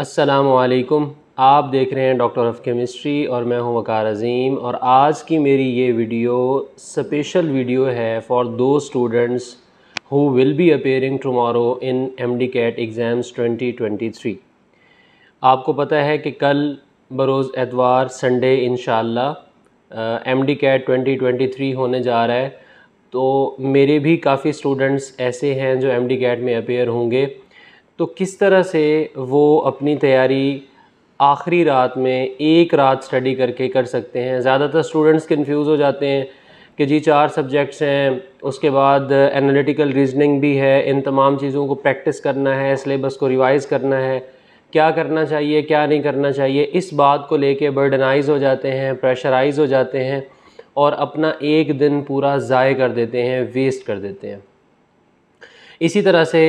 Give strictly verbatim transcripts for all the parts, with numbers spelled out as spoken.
अस्सलामुअलैकुम, आप देख रहे हैं डॉक्टर ऑफ केमिस्ट्री और मैं हूं वकार अज़ीम। और आज की मेरी ये वीडियो स्पेशल वीडियो है फॉर दो students who will be appearing tomorrow in MDCAT exams twenty twenty three. आपको पता है कि कल बरोज़ एतवार संडे इंशाल्लाह एमडीकैट ट्वेंटी ट्वेंटी थ्री होने जा रहा है। तो मेरे भी काफ़ी स्टूडेंट्स ऐसे हैं जो एमडीकैट में अपेयर होंगे, तो किस तरह से वो अपनी तैयारी आखिरी रात में एक रात स्टडी करके कर सकते हैं। ज़्यादातर स्टूडेंट्स कंफ्यूज हो जाते हैं कि जी चार सब्जेक्ट्स हैं, उसके बाद एनालिटिकल रीजनिंग भी है, इन तमाम चीज़ों को प्रैक्टिस करना है, सिलेबस को रिवाइज़ करना है, क्या करना चाहिए क्या नहीं करना चाहिए। इस बात को लेके बर्डनाइज़ हो जाते हैं, प्रेशराइज़ हो जाते हैं और अपना एक दिन पूरा ज़ाय कर देते हैं, वेस्ट कर देते हैं। इसी तरह से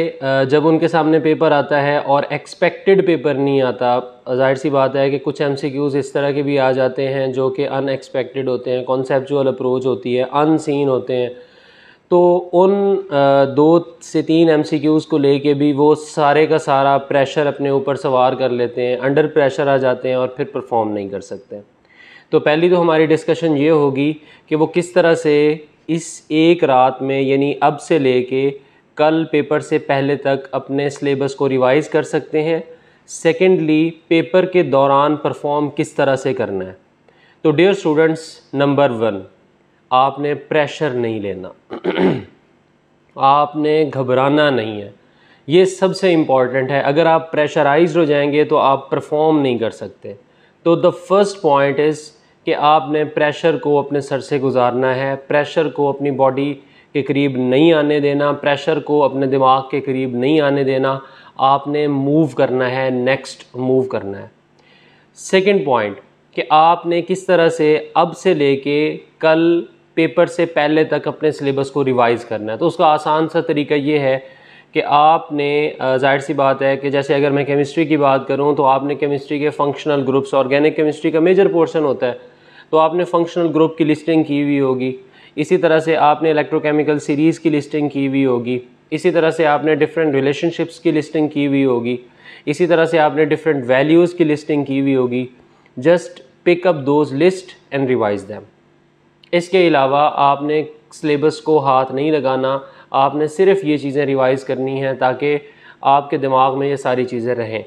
जब उनके सामने पेपर आता है और एक्सपेक्टेड पेपर नहीं आता, जाहिर सी बात है कि कुछ एमसीक्यूज़ इस तरह के भी आ जाते हैं जो कि अनएक्सपेक्टेड होते हैं, कॉन्सेप्चुअल अप्रोच होती है, अनसीन होते हैं। तो उन दो से तीन एमसीक्यूज़ को लेके भी वो सारे का सारा प्रेशर अपने ऊपर सवार कर लेते हैं, अंडर प्रेशर आ जाते हैं और फिर परफॉर्म नहीं कर सकते। तो पहली तो हमारी डिस्कशन ये होगी कि वो किस तरह से इस एक रात में, यानी अब से लेके कल पेपर से पहले तक, अपने सिलेबस को रिवाइज़ कर सकते हैं। सेकेंडली, पेपर के दौरान परफॉर्म किस तरह से करना है। तो डियर स्टूडेंट्स, नंबर वन, आपने प्रेशर नहीं लेना आपने घबराना नहीं है, ये सबसे इम्पॉर्टेंट है। अगर आप प्रेशराइज हो जाएंगे तो आप परफॉर्म नहीं कर सकते। तो द फर्स्ट पॉइंट इज़ कि आपने प्रेशर को अपने सर से गुजारना है, प्रेशर को अपनी बॉडी के करीब नहीं आने देना, प्रेशर को अपने दिमाग के करीब नहीं आने देना। आपने मूव करना है, नेक्स्ट मूव करना है। सेकंड पॉइंट कि आपने किस तरह से अब से लेके कल पेपर से पहले तक अपने सिलेबस को रिवाइज़ करना है। तो उसका आसान सा तरीका ये है कि आपने, जाहिर सी बात है कि जैसे अगर मैं केमिस्ट्री की बात करूँ तो आपने केमिस्ट्री के फंक्शनल ग्रुप्स, ऑर्गेनिक केमिस्ट्री का मेजर पोर्शन होता है, तो आपने फंक्शनल ग्रुप की लिस्टिंग की हुई होगी। इसी तरह से आपने इलेक्ट्रोकेमिकल सीरीज़ की लिस्टिंग की हुई होगी। इसी तरह से आपने डिफरेंट रिलेशनशिप्स की लिस्टिंग की हुई होगी। इसी तरह से आपने डिफरेंट वैल्यूज़ की लिस्टिंग की हुई होगी। Just pick up those list and revise them. इसके अलावा आपने सिलेबस को हाथ नहीं लगाना, आपने सिर्फ ये चीज़ें रिवाइज़ करनी हैं ताकि आपके दिमाग में ये सारी चीज़ें रहें।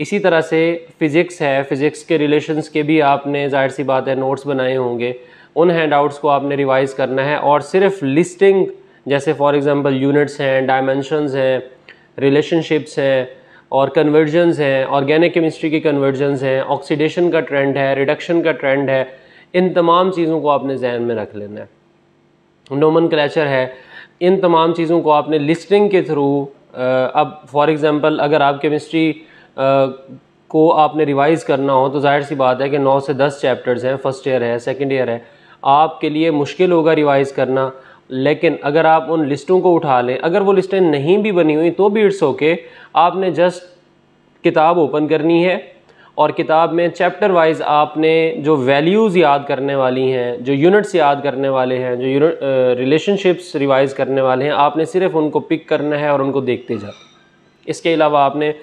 इसी तरह से फ़िज़िक्स है, फ़िज़िक्स के रिलेशंस के भी आपने, जाहिर सी बात है, नोट्स बनाए होंगे, उन हैंडआउट्स को आपने रिवाइज़ करना है। और सिर्फ लिस्टिंग, जैसे फॉर एग्जांपल यूनिट्स हैं, डायमेंशंस हैं, रिलेशनशिप्स हैं और कन्वर्जन्स हैं, ऑर्गेनिक केमिस्ट्री के कन्वर्जन्स हैं, ऑक्सीडेशन का ट्रेंड है, रिडक्शन का ट्रेंड है, इन तमाम चीज़ों को आपने जहन में रख लेना है। नोमेनक्लेचर है, इन तमाम चीज़ों को आपने लिस्टिंग के थ्रू, अब फॉर एग्ज़ाम्पल अगर आप केमिस्ट्री को आपने रिवाइज़ करना हो तो जाहिर सी बात है कि नौ से दस चैप्टर्स हैं, फर्स्ट ईयर है, सेकेंड ईयर है, आपके लिए मुश्किल होगा रिवाइज़ करना। लेकिन अगर आप उन लिस्टों को उठा लें, अगर वो लिस्टें नहीं भी बनी हुई तो भी इट्स ओके, आपने जस्ट किताब ओपन करनी है और किताब में चैप्टर वाइज आपने जो वैल्यूज़ याद करने वाली हैं, जो यूनिट्स याद करने वाले हैं, जो रिलेशनशिप्स रिवाइज़ करने वाले हैं, आपने सिर्फ उनको पिक करना है और उनको देखते जाना। इसके अलावा आपने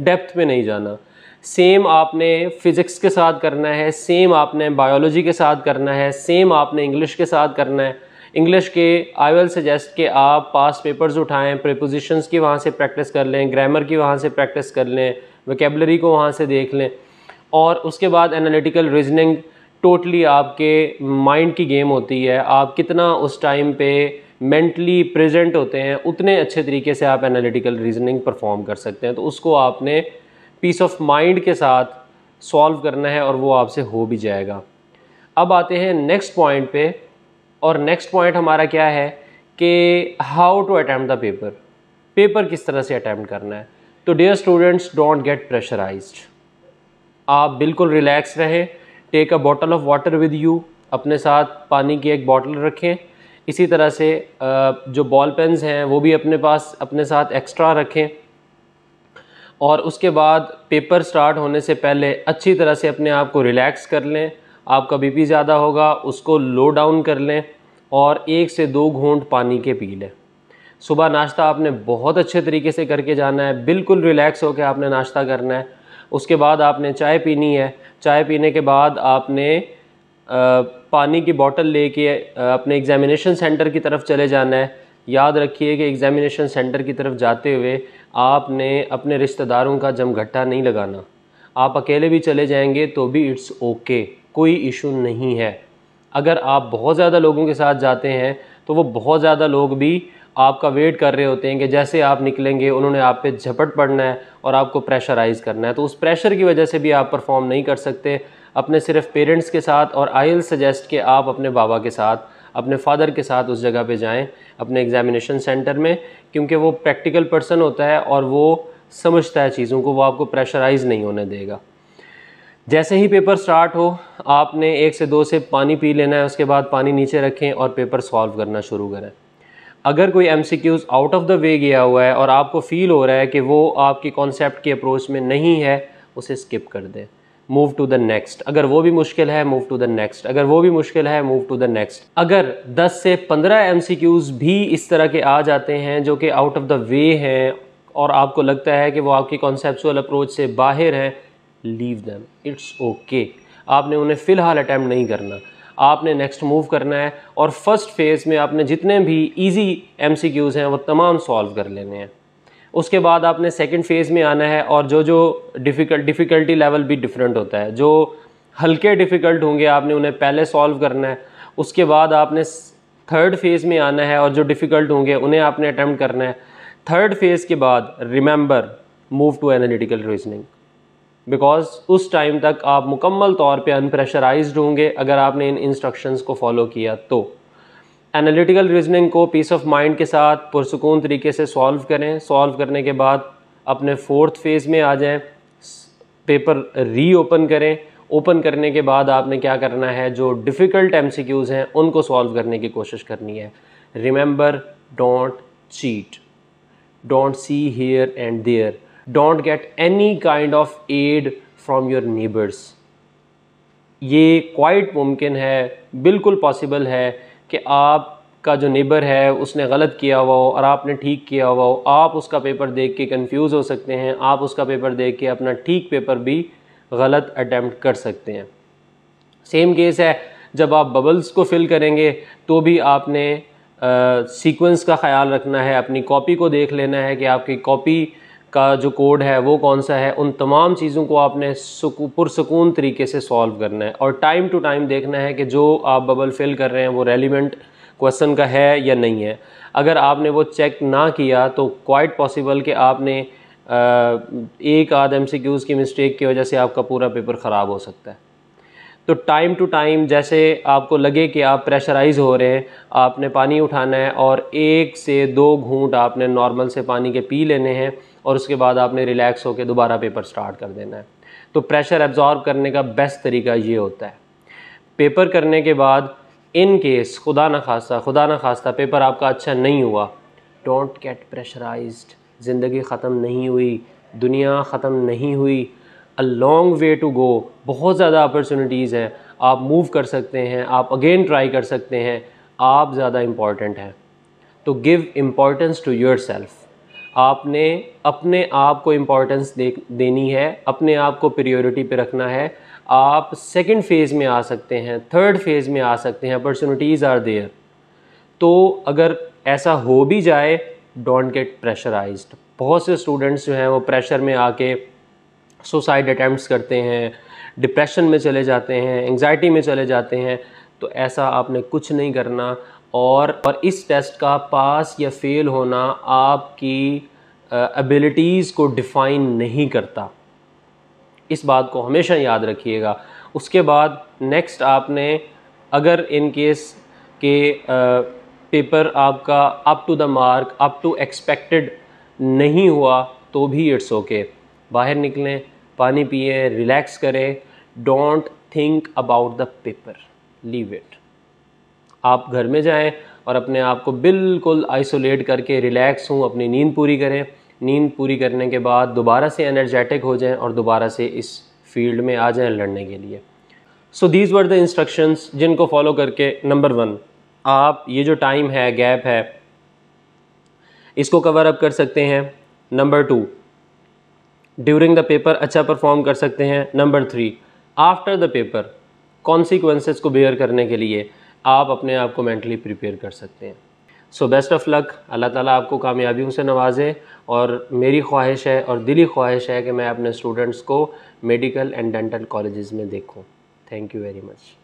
डेप्थ में नहीं जाना। सेम आपने फ़िज़िक्स के साथ करना है, सेम आपने बायोलॉजी के साथ करना है, सेम आपने इंग्लिश के साथ करना है। इंग्लिश के आई विल सजेस्ट कि आप पास पेपर्स उठाएं, प्रीपोजिशंस की वहाँ से प्रैक्टिस कर लें, ग्रामर की वहाँ से प्रैक्टिस कर लें, वोकेबलरी को वहाँ से देख लें। और उसके बाद एनालिटिकल रीजनिंग टोटली आपके माइंड की गेम होती है, आप कितना उस टाइम पे मेंटली प्रेजेंट होते हैं उतने अच्छे तरीके से आप एनालिटिकल रीजनिंग परफॉर्म कर सकते हैं। तो उसको आपने पीस ऑफ माइंड के साथ सॉल्व करना है और वो आपसे हो भी जाएगा। अब आते हैं नेक्स्ट पॉइंट पे, और नेक्स्ट पॉइंट हमारा क्या है कि how to attempt the paper, paper किस तरह से अटैम्प्ट करना है। तो dear students, don't get pressurised, आप बिल्कुल रिलैक्स रहें। Take a bottle of water with you, अपने साथ पानी की एक बॉटल रखें। इसी तरह से जो बॉल पेन्स हैं वो भी अपने पास अपने साथ एक्स्ट्रा रखें। और उसके बाद पेपर स्टार्ट होने से पहले अच्छी तरह से अपने आप को रिलैक्स कर लें। आपका बीपी ज़्यादा होगा, उसको लो डाउन कर लें और एक से दो घूंट पानी के पी लें। सुबह नाश्ता आपने बहुत अच्छे तरीके से करके जाना है, बिल्कुल रिलैक्स होकर आपने नाश्ता करना है। उसके बाद आपने चाय पीनी है। चाय पीने के बाद आपने आ, पानी की बोतल लेके अपने एग्ज़ामिनेशन सेंटर की तरफ चले जाना है। याद रखिए कि एग्ज़ामिनेशन सेंटर की तरफ जाते हुए आपने अपने रिश्तेदारों का जमघट्टा नहीं लगाना। आप अकेले भी चले जाएंगे तो भी इट्स ओके, कोई इशू नहीं है। अगर आप बहुत ज़्यादा लोगों के साथ जाते हैं तो वो बहुत ज़्यादा लोग भी आपका वेट कर रहे होते हैं कि जैसे आप निकलेंगे उन्होंने आप पे झपट पड़ना है और आपको प्रेशराइज करना है, तो उस प्रेशर की वजह से भी आप परफॉर्म नहीं कर सकते। अपने सिर्फ पेरेंट्स के साथ और आई विल सजेस्ट कि आप अपने बाबा के साथ, अपने फादर के साथ उस जगह पे जाएं अपने एग्ज़ामिनेशन सेंटर में, क्योंकि वो प्रैक्टिकल पर्सन होता है और वो समझता है चीज़ों को, वो आपको प्रेशराइज़ नहीं होने देगा। जैसे ही पेपर स्टार्ट हो आपने एक से दो से पानी पी लेना है, उसके बाद पानी नीचे रखें और पेपर सॉल्व करना शुरू करें। अगर कोई M C Qs out of the way गया हुआ है और आपको फ़ील हो रहा है कि वो आपकी कॉन्सेप्ट की अप्रोच में नहीं है, उसे स्किप कर दें, मूव टू द नेक्स्ट। अगर वो भी मुश्किल है मूव टू द नेक्स्ट, अगर वो भी मुश्किल है मूव टू द नेक्स्ट। अगर दस से पंद्रह एम सी क्यूज़ भी इस तरह के आ जाते हैं जो कि आउट ऑफ द वे हैं और आपको लगता है कि वो आपकी कॉन्सेप्चुअल अप्रोच से बाहर हैं, लीव दैम, इट्स ओके। आपने उन्हें फ़िलहाल अटैम्प्ट नहीं करना, आपने नेक्स्ट मूव करना है और फर्स्ट फेज़ में आपने जितने भी इजी एमसीक्यूज़ हैं वो तमाम सॉल्व कर लेने हैं। उसके बाद आपने सेकंड फेज़ में आना है और जो जो डिफ़िकल्ट डिफ़िकल्टी लेवल भी डिफरेंट होता है, जो हल्के डिफ़िकल्ट होंगे आपने उन्हें पहले सॉल्व करना है। उसके बाद आपने थर्ड फेज़ में आना है और जो डिफ़िकल्ट होंगे उन्हें आपने अटैम्प्ट करना है। थर्ड फेज़ के बाद remember, move to analytical reasoning, because उस टाइम तक आप मुकम्मल तौर पे अनप्रेशराइज्ड होंगे अगर आपने इन इंस्ट्रक्शंस को फॉलो किया तो। एनालिटिकल रीजनिंग को पीस ऑफ माइंड के साथ पुरसुकून तरीके से सॉल्व करें। सॉल्व करने के बाद अपने फोर्थ फेज़ में आ जाएं, पेपर रीओपन करें। ओपन करने के बाद आपने क्या करना है, जो डिफ़िकल्ट एमसीक्यूज़ हैं उनको सॉल्व करने की कोशिश करनी है। Remember, don't cheat, don't see here and there, don't get any kind of aid from your neighbours. ये क्वाइट मुमकिन है, बिल्कुल पॉसिबल है कि आपका जो नेबर है उसने गलत किया हुआ हो और आपने ठीक किया हुआ हो। आप उसका पेपर देख के कंफ्यूज हो सकते हैं, आप उसका पेपर देख के अपना ठीक पेपर भी गलत अटैम्प्ट कर सकते हैं। सेम केस है जब आप बबल्स को फिल करेंगे तो भी आपने सीक्वेंस uh, का ख्याल रखना है, अपनी कॉपी को देख लेना है कि आपकी कॉपी का जो कोड है वो कौन सा है। उन तमाम चीज़ों को आपने पुरसकून तरीके से सॉल्व करना है और टाइम टू टाइम देखना है कि जो आप बबल फिल कर रहे हैं वो रेलिवेंट क्वेश्चन का है या नहीं है। अगर आपने वो चेक ना किया तो क्वाइट पॉसिबल कि आपने आ, एक आध एमसीक्यूज़ की मिस्टेक की वजह से आपका पूरा पेपर ख़राब हो सकता है। तो टाइम टू टाइम जैसे आपको लगे कि आप प्रेशराइज़ हो रहे हैं, आपने पानी उठाना है और एक से दो घूंट आपने नॉर्मल से पानी के पी लेने हैं और उसके बाद आपने रिलैक्स होकर दोबारा पेपर स्टार्ट कर देना है। तो प्रेशर एब्जॉर्ब करने का बेस्ट तरीका ये होता है। पेपर करने के बाद इन केस खुदा ना खास्ता खुदा ना खास्ता पेपर आपका अच्छा नहीं हुआ, डोंट गेट प्रेशराइज्ड। ज़िंदगी ख़त्म नहीं हुई, दुनिया ख़त्म नहीं हुई, a long way to go, बहुत ज़्यादा अपॉर्चुनिटीज़ हैं। आप मूव कर सकते हैं, आप अगेन ट्राई कर सकते हैं, आप ज़्यादा इम्पॉर्टेंट हैं। तो give importance to your self, आपने अपने आप को इम्पॉर्टेंस दे देनी है, अपने आप को प्रायोरिटी पे रखना है। आप सेकंड फेज़ में आ सकते हैं, थर्ड फेज़ में आ सकते हैं, अपॉर्चुनिटीज़ आर देयर। तो अगर ऐसा हो भी जाए डोंट गेट प्रेशराइज्ड। बहुत से स्टूडेंट्स जो हैं वो प्रेशर में आके सुसाइड अटैम्प्ट्स करते हैं, डिप्रेशन में चले जाते हैं, एंग्जाइटी में चले जाते हैं। तो ऐसा आपने कुछ नहीं करना और और इस टेस्ट का पास या फेल होना आपकी एबिलिटीज़ को डिफ़ाइन नहीं करता, इस बात को हमेशा याद रखिएगा। उसके बाद नेक्स्ट आपने अगर इन केस के पेपर आपका up to the mark, up to expected नहीं हुआ तो भी इट्स ओके। बाहर निकलें, पानी पिए, रिलैक्स करें, don't think about the paper, leave it. आप घर में जाएं और अपने आप को बिल्कुल आइसोलेट करके रिलैक्स हों, अपनी नींद पूरी करें। नींद पूरी करने के बाद दोबारा से एनर्जेटिक हो जाएं और दोबारा से इस फील्ड में आ जाएं लड़ने के लिए। So these were the instructions जिनको फॉलो करके नंबर वन आप ये जो टाइम है, गैप है, इसको कवर अप कर सकते हैं। Number two, during the paper अच्छा परफॉर्म कर सकते हैं। Number three, after the paper consequences को बेयर करने के लिए आप अपने आप को मेंटली प्रिपेयर कर सकते हैं। सो बेस्ट ऑफ लक, अल्लाह ताला आपको कामयाबियों से नवाजे। और मेरी ख्वाहिश है और दिली ख्वाहिश है कि मैं अपने स्टूडेंट्स को मेडिकल एंड डेंटल कॉलेजेस में देखूं। Thank you very much.